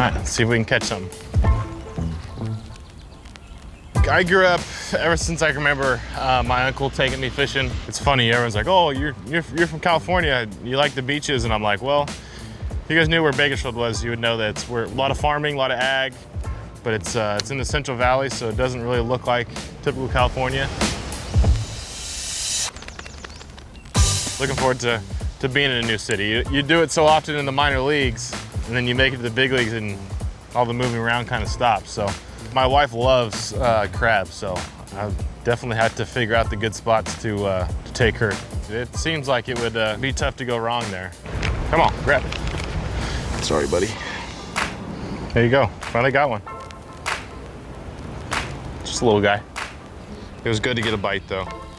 Alright, let's see if we can catch something. I grew up, ever since I can remember, my uncle taking me fishing. It's funny, everyone's like, oh, you're from California, you like the beaches, and I'm like, well, if you guys knew where Bakersfield was, you would know that it's where a lot of farming, a lot of ag, but it's in the Central Valley, so it doesn't really look like typical California. Looking forward to being in a new city. You do it so often in the minor leagues, and then you make it to the big leagues, and all the moving around kind of stops, so. My wife loves crabs, so I definitely had to figure out the good spots to take her. It seems like it would be tough to go wrong there. Come on, grab it. Sorry, buddy. There you go, finally got one. Just a little guy. It was good to get a bite though.